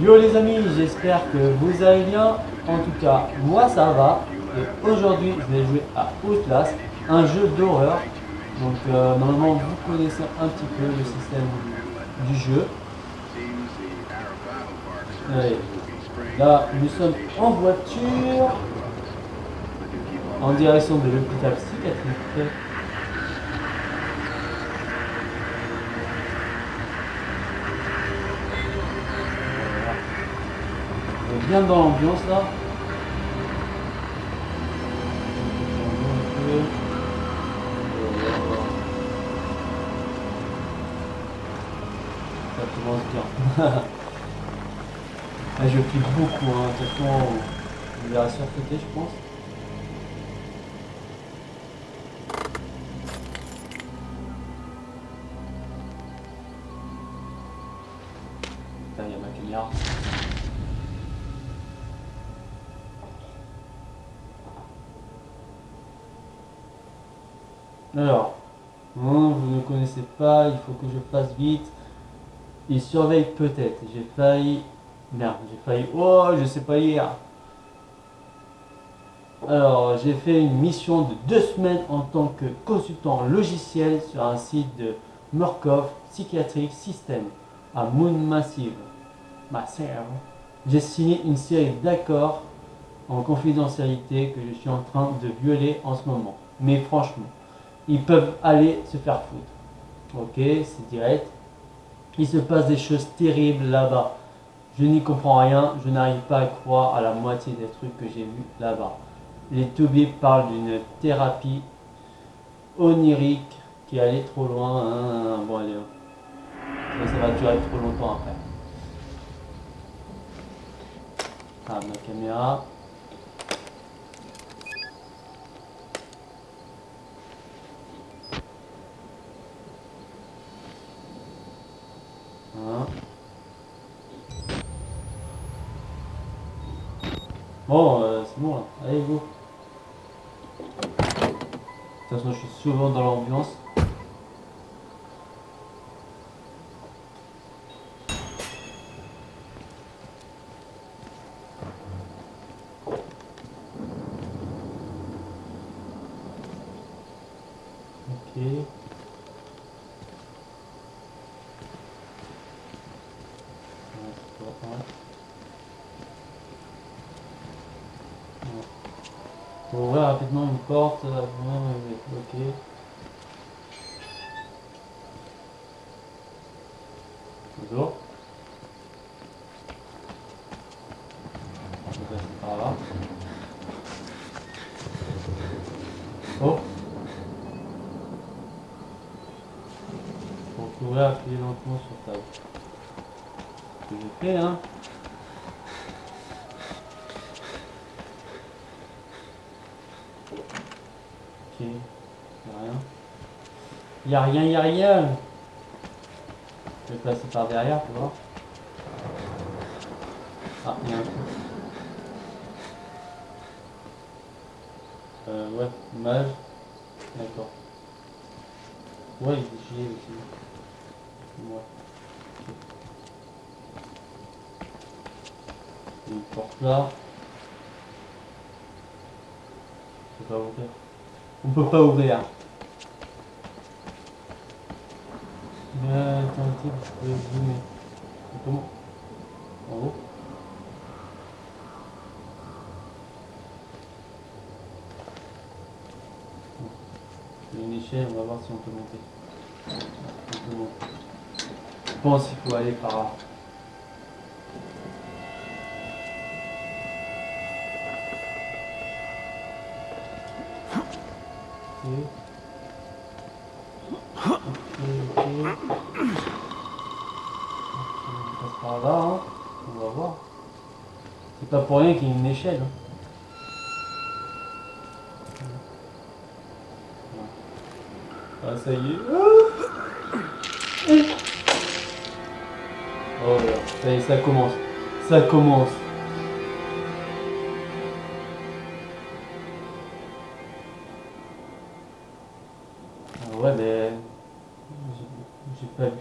Yo les amis, j'espère que vous allez bien. En tout cas, moi ça va. Et aujourd'hui, je vais jouer à Outlast, un jeu d'horreur. Donc normalement, vous connaissez un petit peu le système du jeu. Allez. Là, nous sommes en voiture en direction de l'hôpital psychiatrique. Bien dans l'ambiance là. Ça commence bien. Là, je clique beaucoup, hein. De toute façon, on verra surfouter, je pense. Putain, il y a ma caméra. Alors, non, vous ne connaissez pas, il faut que je fasse vite. Il surveille peut-être. J'ai failli... Merde, j'ai failli... Oh, je sais pas lire. Alors, j'ai fait une mission de 2 semaines en tant que consultant logiciel sur un site de Murkoff Psychiatric System à Mount Massive. J'ai signé une série d'accords en confidentialité que je suis en train de violer en ce moment. Mais franchement... Ils peuvent aller se faire foutre. Ok, c'est direct. Il se passe des choses terribles là-bas. Je n'y comprends rien. Je n'arrive pas à croire à la moitié des trucs que j'ai vus là-bas. Les Toby parlent d'une thérapie onirique qui allait trop loin. Hein. Bon, allez. Ça va durer trop longtemps après. Ah, ma caméra. Bon, c'est bon là, allez go. De toute façon, je suis souvent dans l'ambiance. Ok. On ouvre rapidement une porte, là, ok. Bonjour. Par là. Oh. Pour couvrir, appuyer lentement sur table. C'est ce que j'ai fait, hein. Ok, y'a rien. Y'a rien, y'a rien. Je vais passer par derrière, tu vois. Ah, y'a un truc. Ouais, image. D'accord. Ouais, j'y ai aussi. Ouais. Okay. Une porte là. Je peux pas ouvrir. On peut pas ouvrir. Attends, je peux zoomer. Comment? En haut. Il y a une échelle, on va voir si on peut monter. On peut monter. Je pense qu'il faut aller par là. Par là, hein. On va voir. C'est pas pour rien qu'il y ait une échelle. Hein. Ah, ça y est. Oh là, ça y est, ça commence. Ça commence. Ah ouais, mais... J'ai pas lu.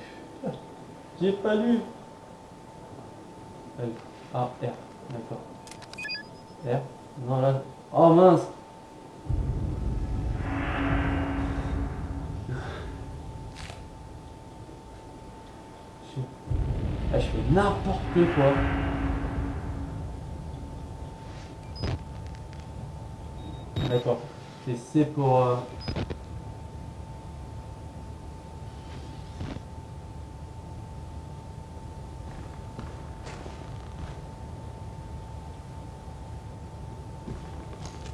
J'ai pas lu. Ah, R, d'accord. R, non là... Oh mince. Ah, je fais n'importe quoi. D'accord. Et c'est pour...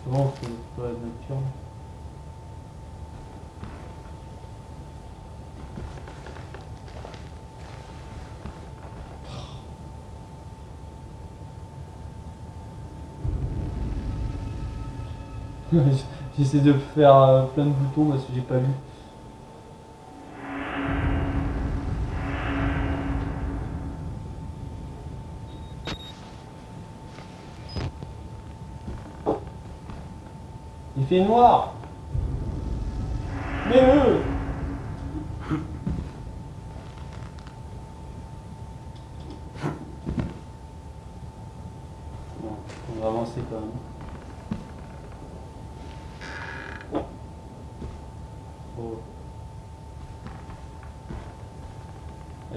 Bon, c'est pas la nature. J'essaie de faire plein de boutons parce que j'ai pas vu. Il fait noir. Mais eux. Bon, on va avancer quand même.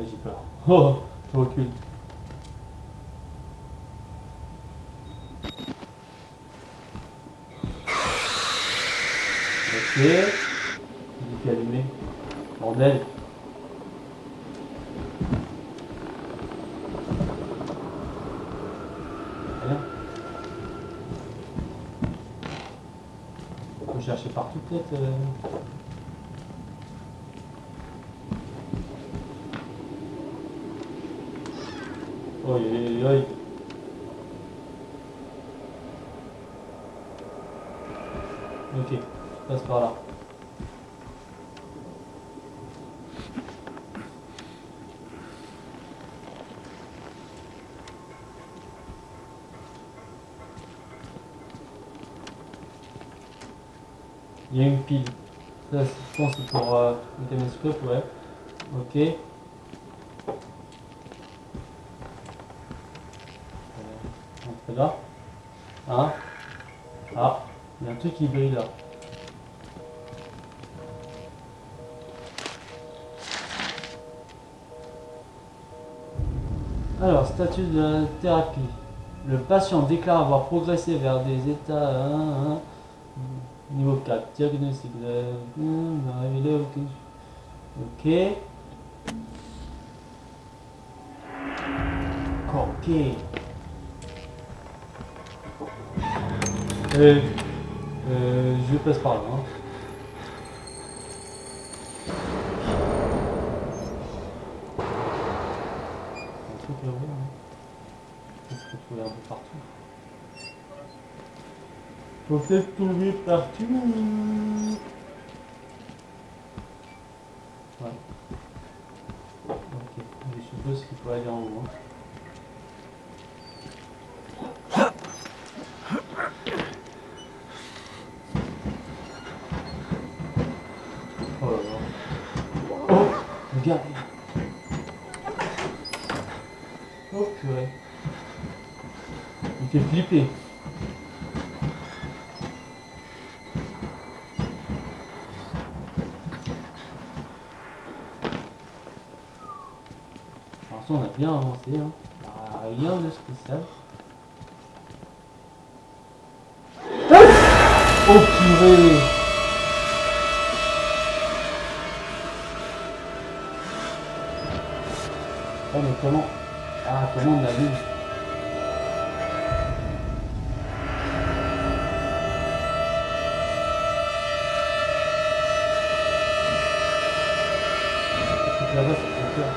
J'ai peur. Oh, je recule. Ok. Il est calmé. Bordel. Rien. On peut chercher partout peut-être. Oi. Ok, passe par là. Il y a une pile. Ça, je pense que c'est pour le caméscope, ouais. Ok. Là, hein, ah, il y a un truc qui brille là. Alors, statut de la thérapie. Le patient déclare avoir progressé vers des états niveau 4. Diagnostic de... n'a révélé aucune. Ok. Ok. Je passe par là. Hein. Il y a un truc là-haut. Hein. Est-ce que tu regardes partout? Faut peut-être tomber partout. Ouais. Ok. Je suppose qu'il faut aller en haut. Hein. Regarde. Oh purée. Il fait flipper. Pour l'instant on a bien avancé, hein. Rien de spécial. Oh purée. Oh mais comment? Ah comment on l'allume? Là-bas c'est trop cher.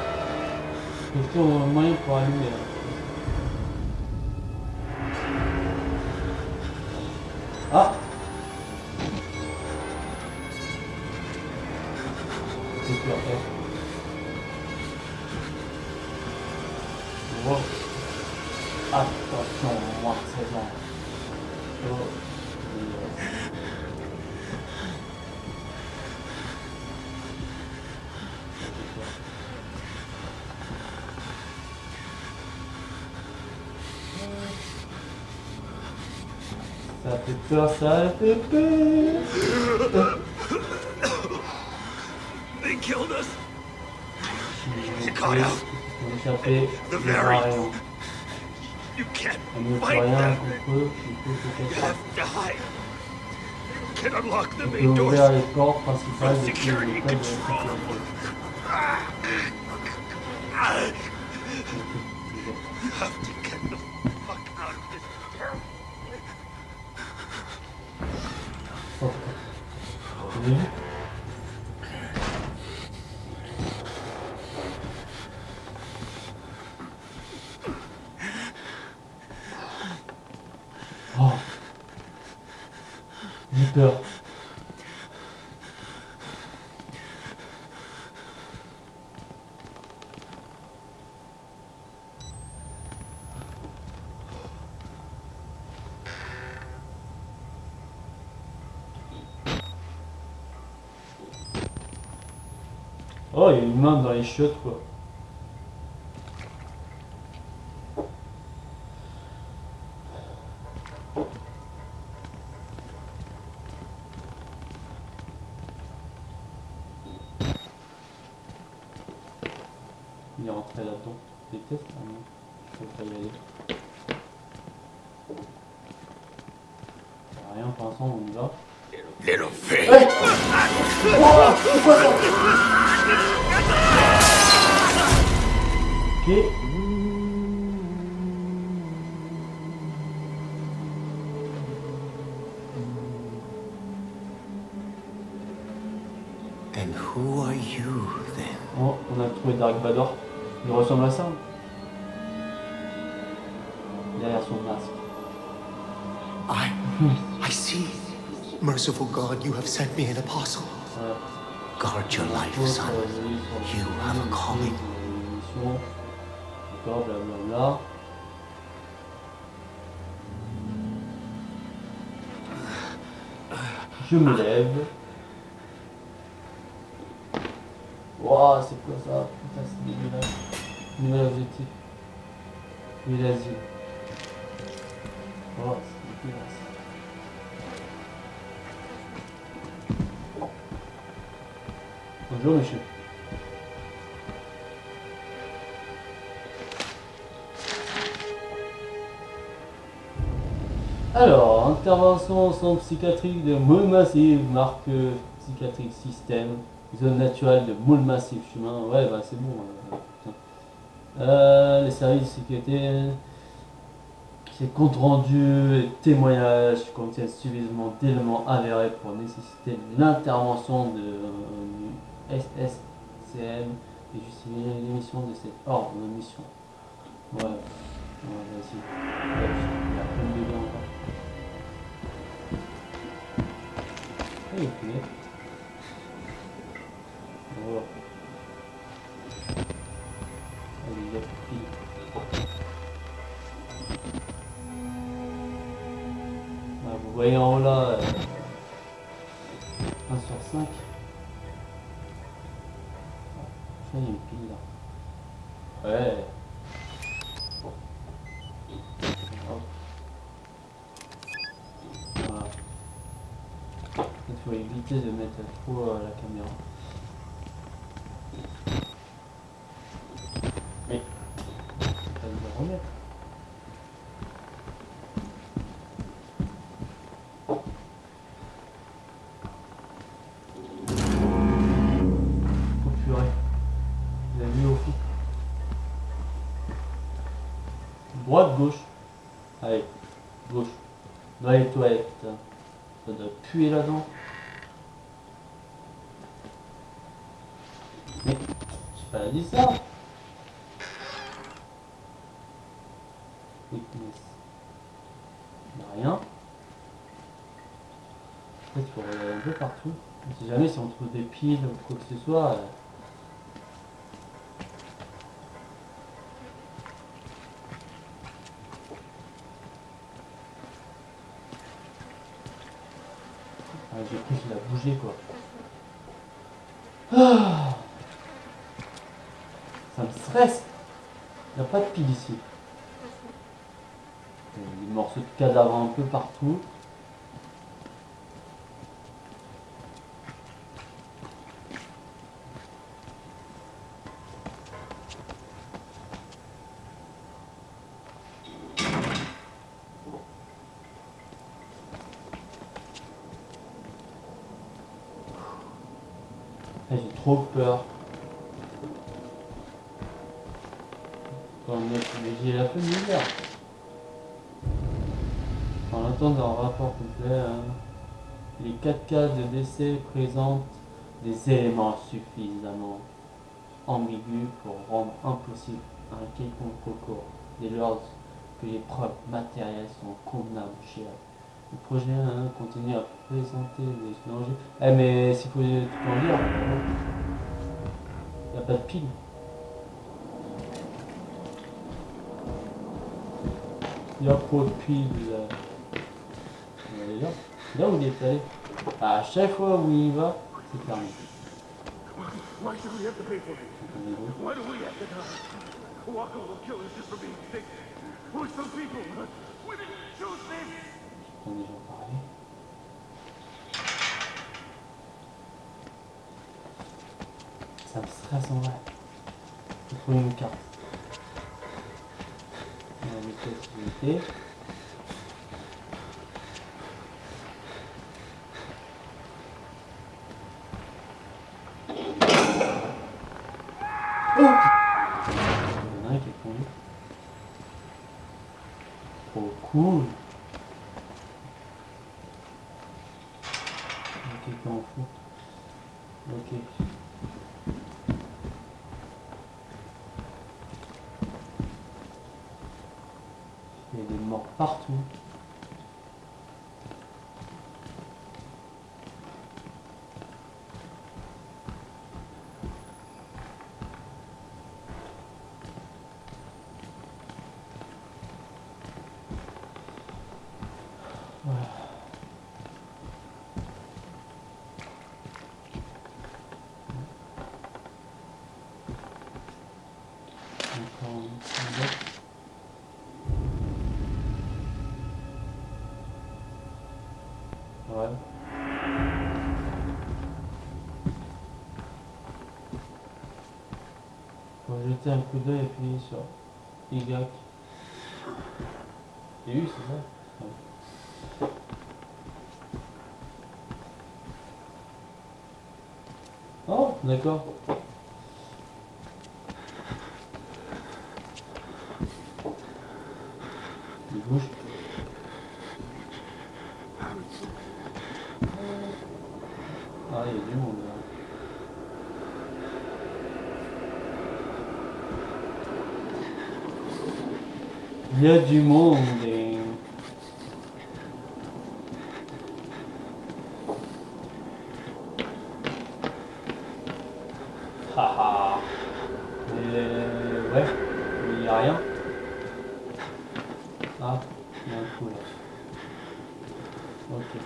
C'est trop moyen pour allumer là. Ah! C'est super cher. Wow. Attention, moi, c'est bon. Oh, yes. Ça fait peur, ça fait peur. They killed us. They caught us. The variant. You can't fight them. You have to hide. You can unlock the main doors. From security control. You have to get the fuck out of this town. Oh, j'ai peur. Oh, il y a une main dans les chiottes, quoi. Il est rentré là-dedans. Des tests, ah non. Je peux pas y aller. Il n'y a rien pour l'instant, on y va. Little thing. Hey. Okay. And who are you then? Oh, on a trouvé Dark Vador. Il ressemble à ça. Derrière son masque. I see. Merciful God, you have sent me an apostle. Guard your life, son. You have a calling. Je me lève. Waouh, c'est quoi ça? Putain, c'est dégueulasse. Mais l'asile. Waouh, c'est dégueulasse. Bonjour monsieur. Alors, intervention au centre psychiatrique de Mount Massive, marque psychiatrique système, zone naturelle de Mount Massive, chemin. Ouais, bah c'est bon. Les services de sécurité, c'est compte rendu et témoignages contiennent suffisamment d'éléments avérés pour nécessiter l'intervention de SSCM et justifier l'émission de cette ordre de mission. Ouais, on va essayer. Il y a plein de dégâts encore. Et puis, on va voir. Allez, il y a pris. Ah, vous voyez en haut là, 1 sur 5. Il y a une pile là. Ouais. Voilà. Il faut éviter de mettre trop la caméra. Mais ça va remettre. Droite, gauche. Allez, gauche. Dans les toilettes. Ça doit puer là-dedans. Mais, j'ai pas dit ça. Weakness. Y'a rien. Peut-être qu'il faut regarder un peu partout. On sait jamais si on trouve des piles ou quoi que ce soit. J'ai cru qu'il a bougé quoi. Ah, ça me stresse. Il n'y a pas de pile ici. Il y a des morceaux de cadavres un peu partout. j'ai trop peur. Quand on est privilégié la famille, en attente d'un rapport complet, les 4 cases de décès présentent des éléments suffisamment ambigus pour rendre impossible un quelconque recours dès lors que les preuves matérielles sont convenables chez eux. Le projet continue à présenter des dangers. Eh mais s'il faut tout en dire, il n'y a pas de pile. Il n'y a pas de pile. Là où il est allé, à chaque fois où il va, c'est fermé. On déjà parlé. Ça me stresse en vrai. Il faut une carte. On a mis possibilité. Oh, il y en a un qui est tombé. Trop cool. Ok. Il y a des morts partout. Jeter un coup d'œil et puis sur Y. Et U, c'est ça? Ouais. Oh, d'accord. Il bouge. Ah, il y a du monde là. Il y a du monde et... Haha. Ouais, il n'y a rien. Ah, il y a un coup là. Ok.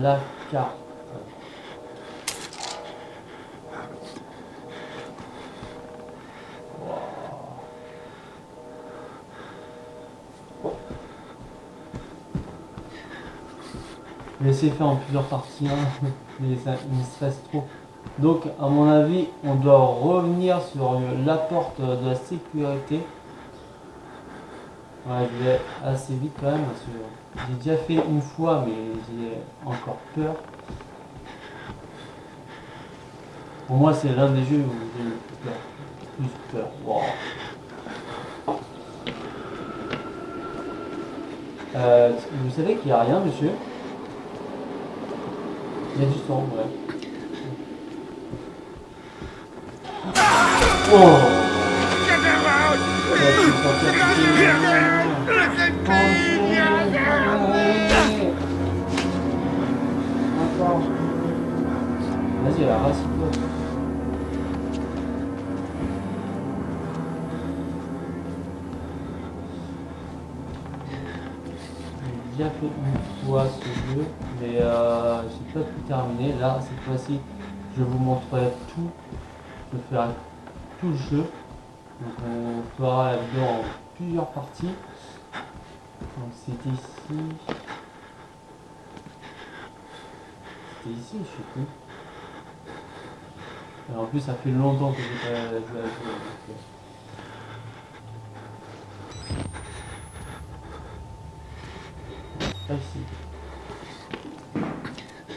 La carte. Wow. Oh. Laissez faire en plusieurs parties, hein. Mais ça me stresse trop. Donc à mon avis, on doit revenir sur la porte de la sécurité. Ouais, je vais assez vite quand même, parce que j'ai déjà fait une fois, mais j'ai encore peur. Pour moi, c'est l'un des jeux où j'ai le plus peur. Wow. Vous savez qu'il n'y a rien, monsieur? Il y a du sang, ouais. Oh. Vas-y, la race. J'ai déjà fait une fois ce jeu, mais j'ai pas tout terminé. Là, cette fois-ci, je vous montrerai tout. Je ferai tout le jeu. Donc on fera la vidéo en plusieurs parties. Donc c'était ici. C'était ici, je sais plus. Alors en plus ça fait longtemps que j'ai pas joué à la jouer. Ah, ici.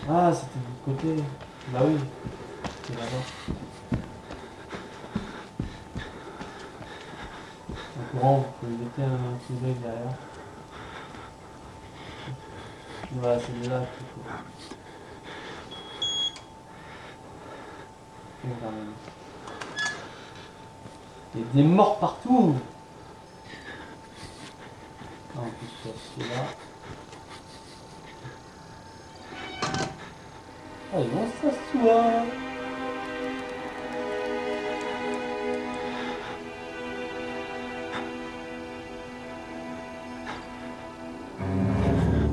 Ah, c'était de l'autre côté. Bah oui, c'est là-bas. Un courant, vous pouvez jeter un petit œil derrière. Voilà, c'est là. Il y a des morts partout. Ah, en plus, c'est là. Allez, on s'assoit.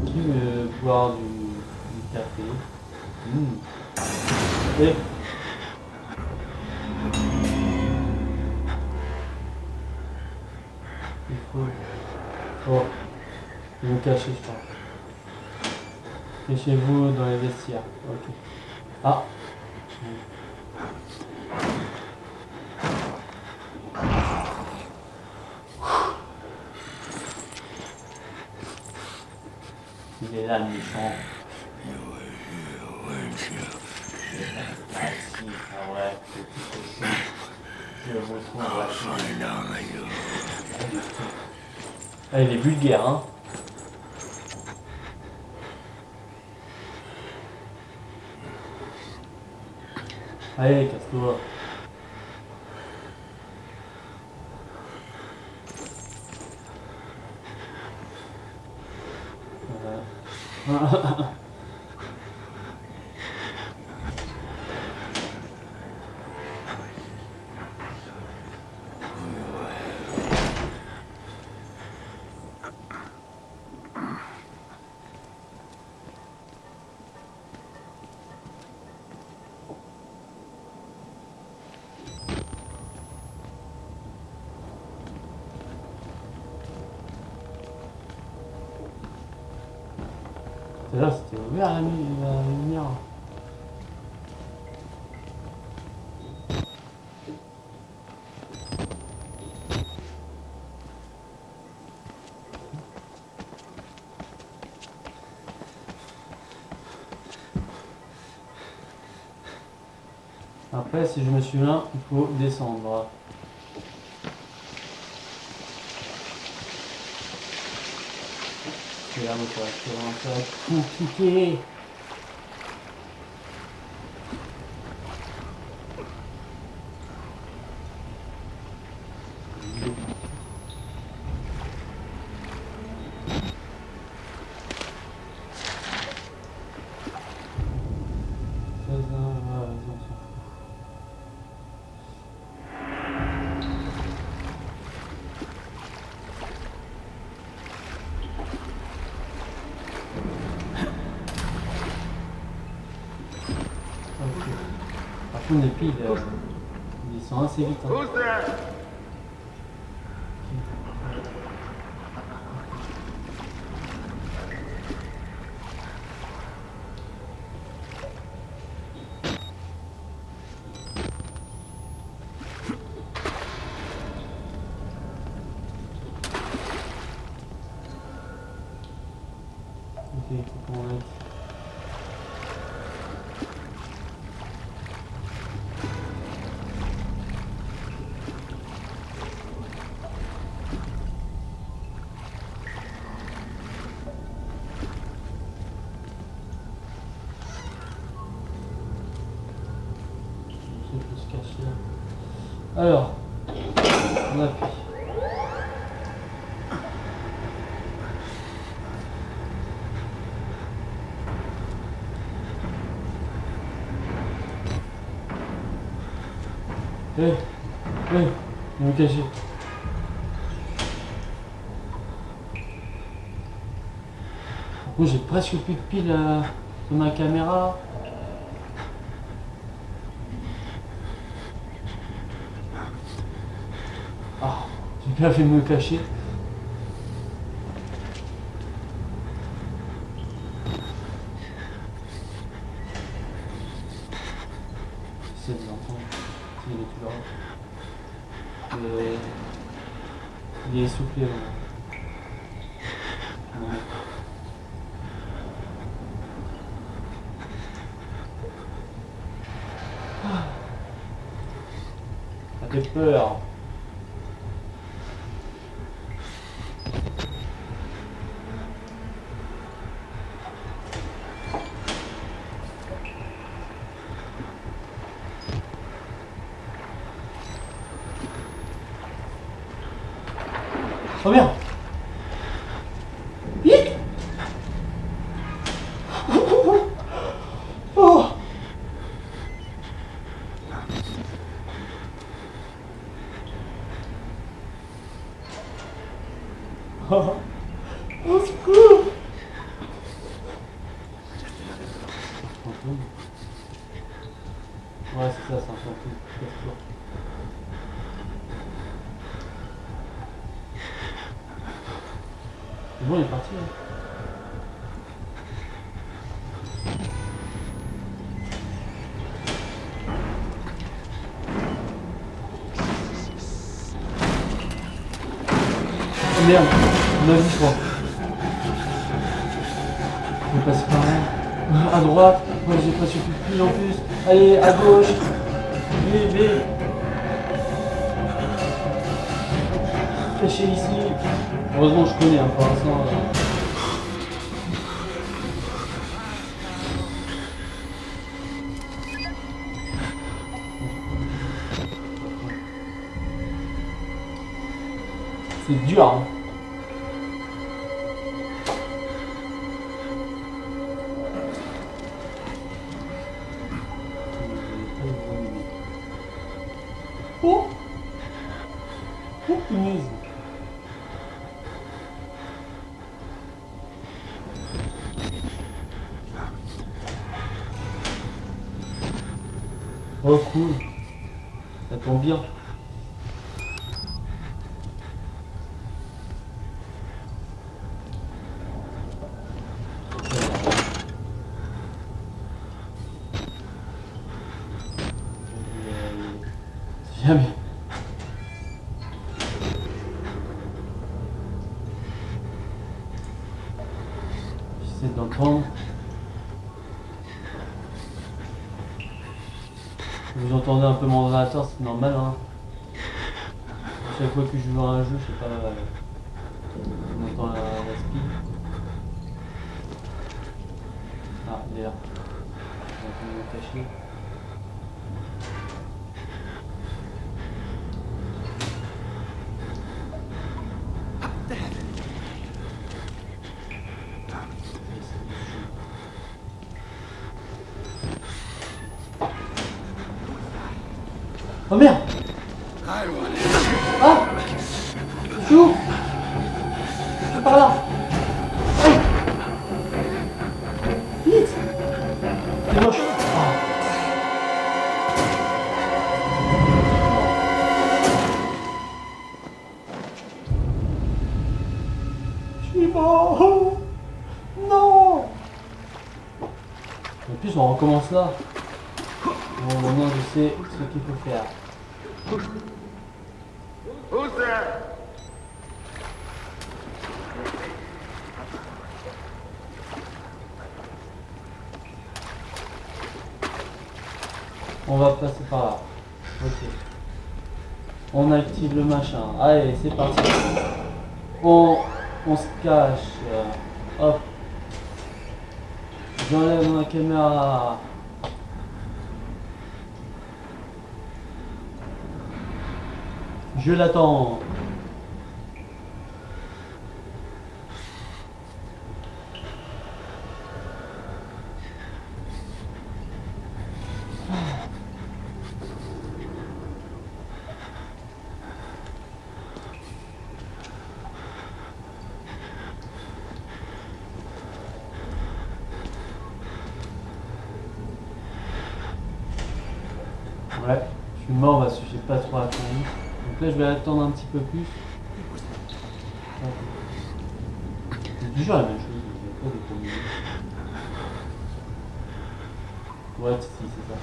Qui veut boire du café? Et il faut... Oh, vous cachez, je crois. Cachez-vous dans les vestiaires. Ok. Ah. Il est là, le méchant. Ah, il est vulgaire, hein. Allez, casse-toi. Voilà. Là c'était ouvert la lumière. Après si je me suis là, il faut descendre. C'est là, mais quoi, c'est vraiment compliqué. Les piles, ils sont assez vite. Hein. Ok, faut qu'on aille. Alors, on appuie. Hé, je me cacher. Oh, j'ai presque plus de piles sur ma caméra. J'ai bien fait de me cacher. s'il y a des enfants, s'il y a des tueurs. Il est soufflé vraiment. Ouais. Ça fait peur. Oh merde! Hic! Oh! Oh! Au secours! Ouais, c'est ça, c'est un fantôme. Bon, il est parti là. Oh merde, on a vu quoi. On est passé par là. À droite, moi j'ai pas su plus en plus. Allez, à gauche. Bébé. Caché ici. Heureusement je connais, hein, pour l'instant. C'est dur, hein. Oh. Oh, punaise. Oh cool, ça tombe bien. Viens bien. J'essaie d'en prendre. Vous entendez un peu mon ordinateur, c'est normal, hein. À chaque fois que je joue à un jeu, je sais pas, on entend la speed. Ah, il est là. On va me cacher. Oh merde! Ah! Je suis où? Je suis par là! Aïe! Vite! C'est moche! Je suis mort! Non! En plus, on recommence là! Bon, maintenant je sais ce qu'il faut faire. On va passer par là. Ok. On active le machin. Allez, c'est parti. On se cache. Hop. J'enlève ma caméra. Je l'attends. Ouais, je suis mort parce que j'ai pas trop attendu. Donc là je vais attendre un petit peu plus. C'est toujours la même chose, il n'y a pas de problème. Ouais, si, c'est ça.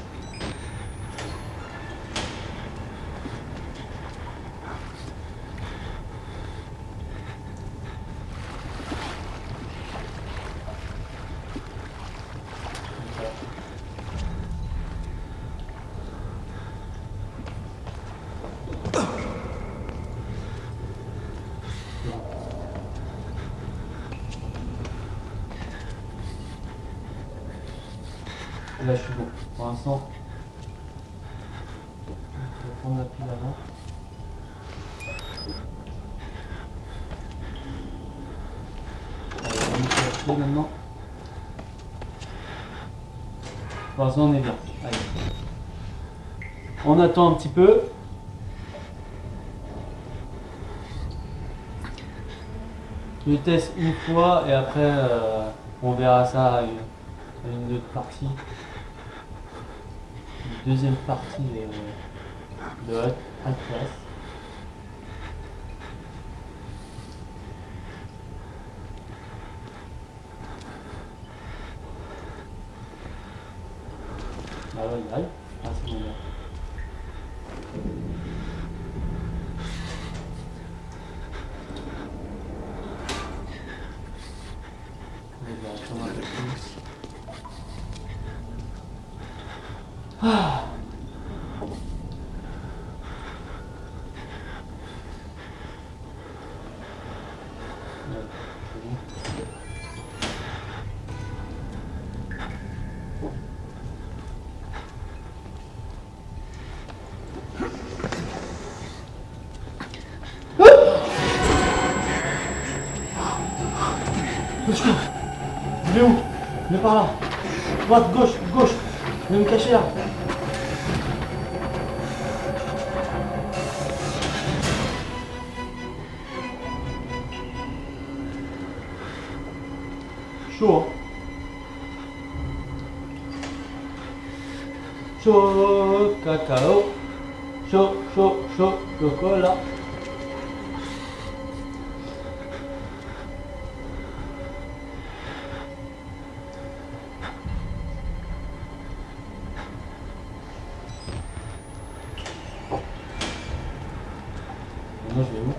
là je suis bon. Pour l'instant, je vais prendre la pile avant. Allez, on va mettre la pile maintenant. Pour l'instant on est bien. Allez. On attend un petit peu. Je teste une fois et après on verra ça à une autre partie. Une deuxième partie de Outlast. Ah ouais, il arrive. Ah, c'est bon. Ah. Je vais où? Je vais par là. Droite, gauche, gauche. Je vais me cacher là. Chaud, hein? Chaud, cacao. Chaud, chaud, chaud, chocolat. Moi je vais où?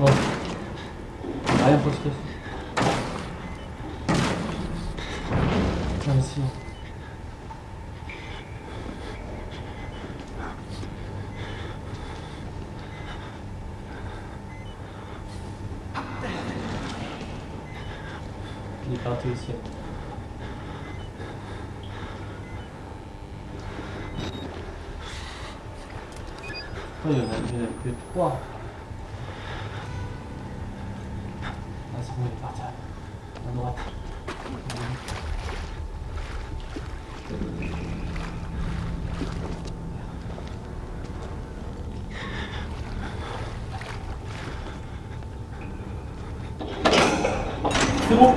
Oh. Rien pour ce que c'est. Ah, si. Il est parti au ciel. Oh, il y en a que 3. Ah, c'est bon, il est parti à droite. C'est bon.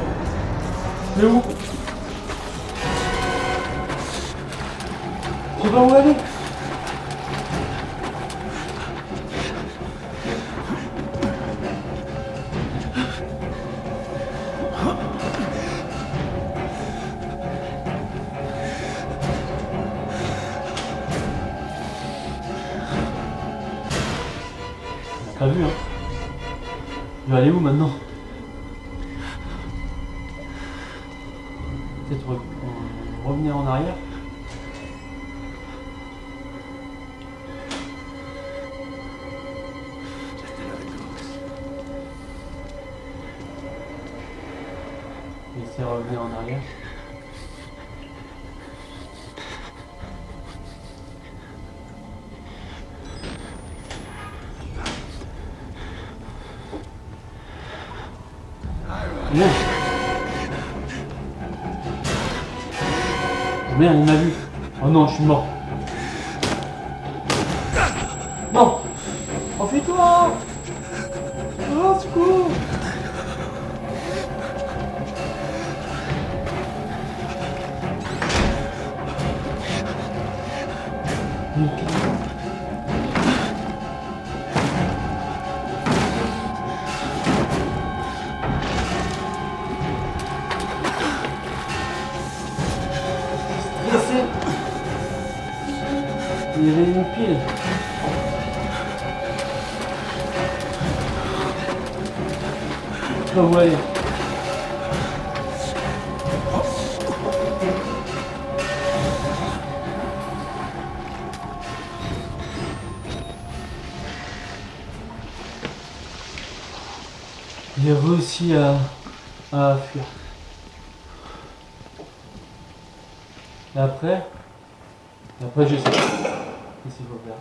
Mais où? Je sais pas où aller. On a pas vu, hein. Je vais aller où maintenant? Peut-être revenir en arrière. Laissez revenir en arrière. Bon. Merde, il m'a vu. Oh non, je suis mort. Non. Enfuis-toi. Oh, secours. Il y avait une pile. Oh ouais. Oh. j'ai réussi à fuir. Et après, je sais qu'est-ce qu'il faut faire.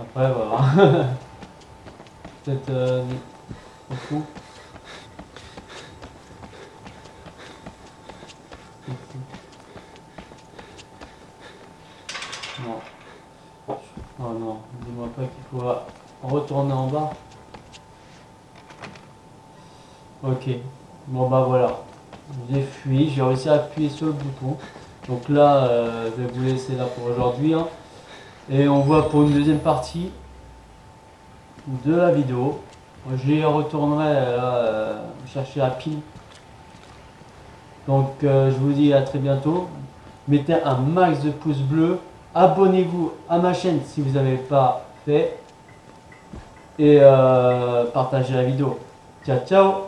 Après, voilà. Peut-être au fond. Non. Oh non, dis-moi pas qu'il faut retourner en bas. Ok, bon bah voilà, j'ai fui, j'ai réussi à appuyer sur le bouton. Donc là, je vais vous laisser là pour aujourd'hui, hein. Et on voit pour une deuxième partie de la vidéo. J'y retournerai chercher la pile. Donc je vous dis à très bientôt. Mettez un max de pouces bleus. Abonnez-vous à ma chaîne si vous n'avez pas fait. Et partagez la vidéo. Ciao, ciao.